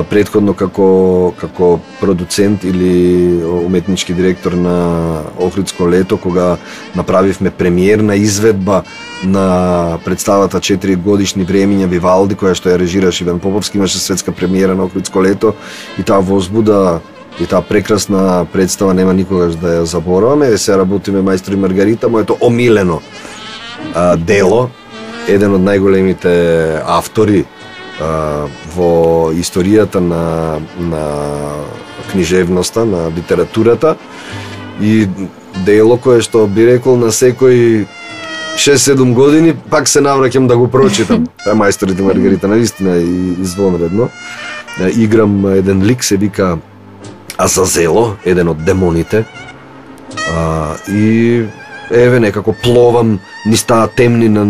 предходно како продуцент или уметнички директор на Охридско лето, кога направивме премиерна изведба на представата 4 годишни времења Вивалди, која што ја режираше Иван Поповски, имаше светска премиера на Охридско лето, и таа возбуда и таа прекрасна представа нема никогаш да ја забораваме. Се работиме Мајстор и Маргарита, моето омилено дело, еден од најголемите автори во историјата на книжевноста, на литературата, и дело кое што би рекол на секој 6-7 години пак се навраќам да го прочитам. Мајсторите Маргарита навистина е извонредно. Играм еден лик, се вика Азазело, еден од демоните, и еве некако пловам низ таа темнина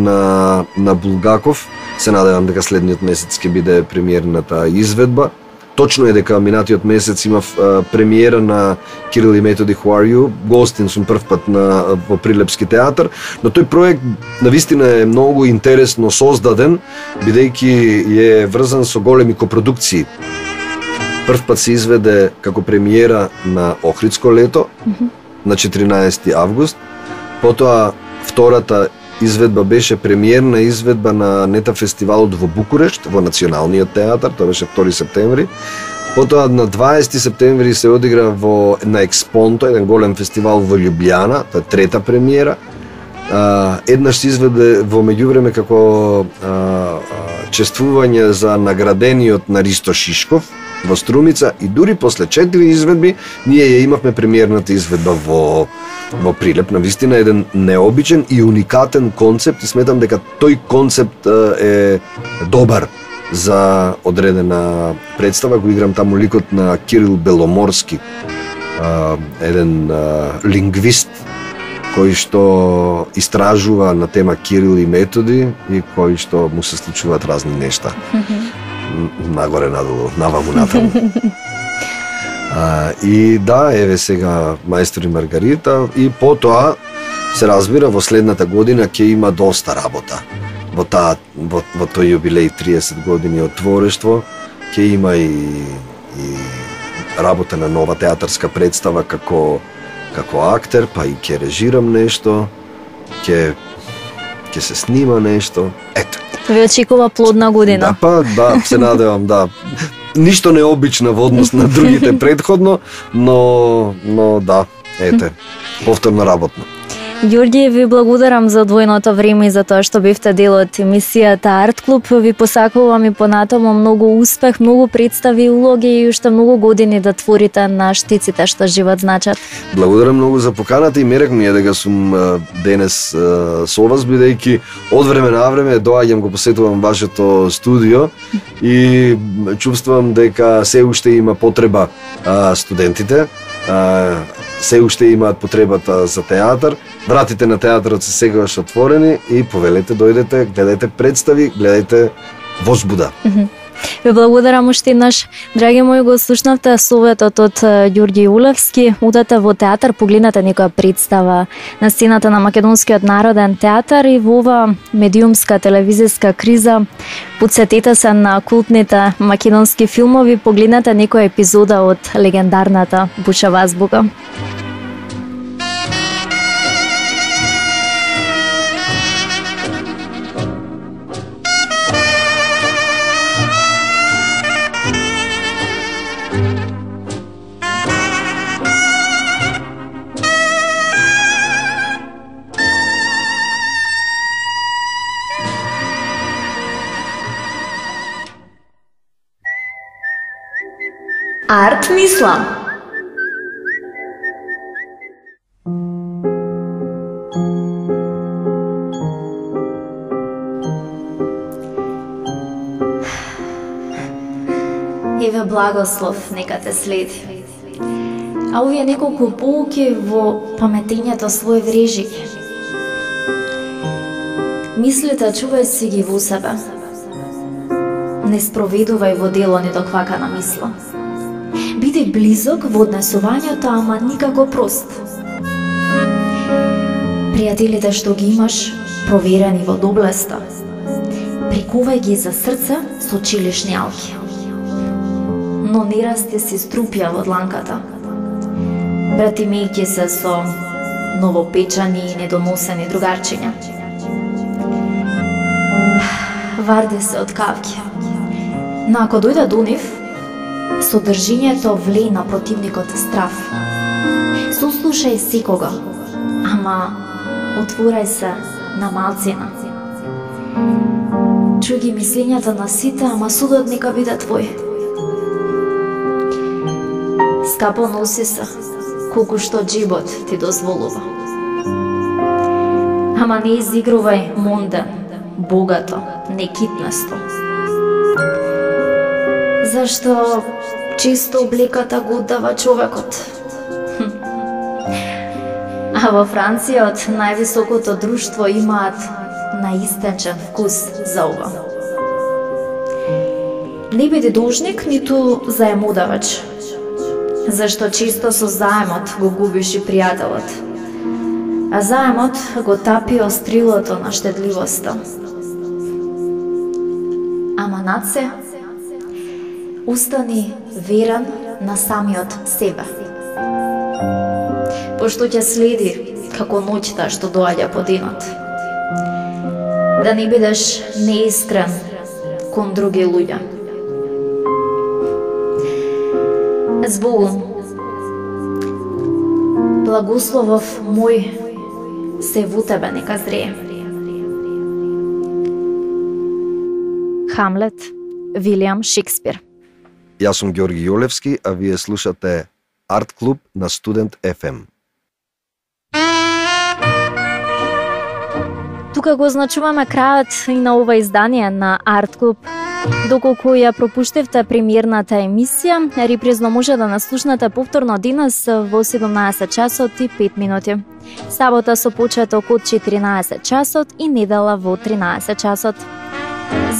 на Булгаков. Се надевам дека следниот месец ќе биде премиерната изведба. Точно е дека минатиот месец имав премиера на Кирил и Методи Хуарију. Гостин сум прв пат во Прилепски театар, но тој проект навистина е многу интересно создаден, бидејќи е врзан со големи копродукции. Прв пат се изведе како премиера на Охридско лето, на 14 август. Потоа втората изведба беше премиерна изведба на Нета фестивалот во Букурешт, во Националниот театар, тоа беше 2 септември. Потоа на 20 септември се одигра на Експонто, еден голем фестивал во Лјубљана, тоа е трета премиера. Еднаш се изведе во меѓувреме како чествување за наградениот на Ристо Шишков во Струмица, и дури после 4 изведби ние ја имавме премиерната изведба во Прилеп. Навистина еден необичен и уникатен концепт, и сметам дека тој концепт е добар за одредена представа. Го играм таму ликот на Кирил Беломорски, еден лингвист кој што истражува на тема Кирил и Методи и кој што му се случуваат разни нешта. Нагоре, надолу, наваму, натаму. И да, еве сега Мајстор и Маргарита, и потоа се разбира во следната година ќе има доста работа. Во тој јубилеј 30 години од творештво ќе има и работа на нова театарска представа како актер, па и ќе режирам нешто, ќе се снима нешто. Ето. Ве очекува плодна година. Да, па, да, се надевам, да. Ништо необично во однос на другите предходно, но да, ете, повторно работно. Ѓорѓе, ви благодарам за одвоеното време и за тоа што бевте дел од емисијата Арт Клуб. Ви посакувам и понатаму многу успех, многу представи и улоги, и уште многу години да творите на штиците што живот значат. Благодарам многу за поканата и мерек ми е дека сум денес со вас, бидејќи од време на време доаѓам, го посетувам вашето студио и чувствувам дека се уште има потреба студентите, се уште имаат потребата за театар. Вратите на театарот се сегаш отворени и повелете, дојдете, гледате представи, гледате возбуда. Ве благодарам уште еднаш. Драги мои, го слушнавте советот од Ѓорѓи Олевски. Одете во театар, погледнете некоја представа на сцената на Македонскиот народен театар, и во оваа медиумска телевизиска криза подсетете се на култните македонски филмови, погледнете некоја епизода од легендарната Бушава азбука. Арт мислам. Еве благослов нека те следи. А овие неколку полуки во паметењето свој врежи. Мислите чувај си ги во себе. Не спроведувај во дело недоквакана мисла. Бидеј близок во однесувањето, ама никако прост. Пријателите што ги имаш, проверени во доблеста. Прикувај ги за срце со чилишни алки. Но не расте си струпја во дланката. Пратимејќи се со новопечани и недоносени другарчиња. Варди се од кавки. Но ако дојде до нив, содржињето вле на противникот страв. Сослушај секога, ама отворај се на малцина. Чуј ги мислењата на сите, ама судот нека биде твој. Скапо носи се, колку што џибот ти дозволува. Ама не изигрувај монден, богато, некитнесто. Зашто чисто обликата го дава човекот. А во Франција од највисокото друштво имаат наистинчен вкус за ова. Не биди должник, ниту заемодавач. Зашто често со заемот го губиш и пријателот. А заемот го тапи острилото на штедливоста. Ама над се, остани верен на самиот себе. Пошто ќе следи како ноќта што доаѓа по денот. Да не бидеш неискрен кон други луѓе. Збогом, благословов мој се во тебе нека зрее. Хамлет, Вилијам Шекспир. Јас сум Георгиј Олевски, а вие слушате Арт клуб на Студент FM. Тука го означуваме крајот и на ова издание на Арт клуб. Доколку ја пропуштивте премиерната емисија, репризно може да наслушнете повторно денес во 17 часот и 5 минути. Сабота со почеток од 14 часот и недела во 13 часот.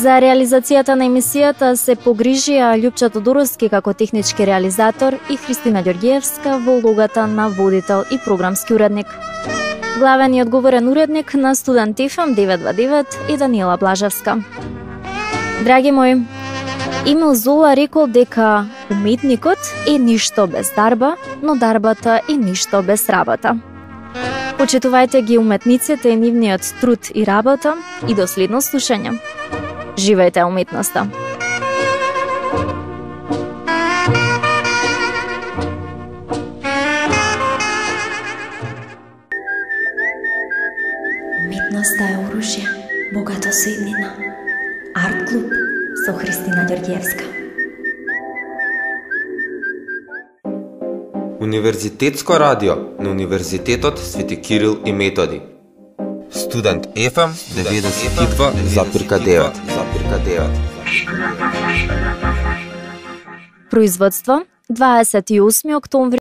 За реализацијата на емисијата се погрижија Љупчето Доровски како технички реализатор и Христина Ѓорѓевска во улогата на водител и програмски уредник. Главен и одговорен уредник на Студент FM 929 е Даниела Блажевска. Драги мои, Емил Зола рекол дека уметникот е ништо без дарба, но дарбата е ништо без работа. Почитувајте ги уметниците и нивниот труд и работа и доследно слушање. Живејте уметноста! Уметноста е оружје, богато со иднина. Арт клуб со Христина Ѓорѓевска. Универзитетско радио на Универзитетот Свети Кирил и Методи. Студент FM 92,9. Производство 28 октомври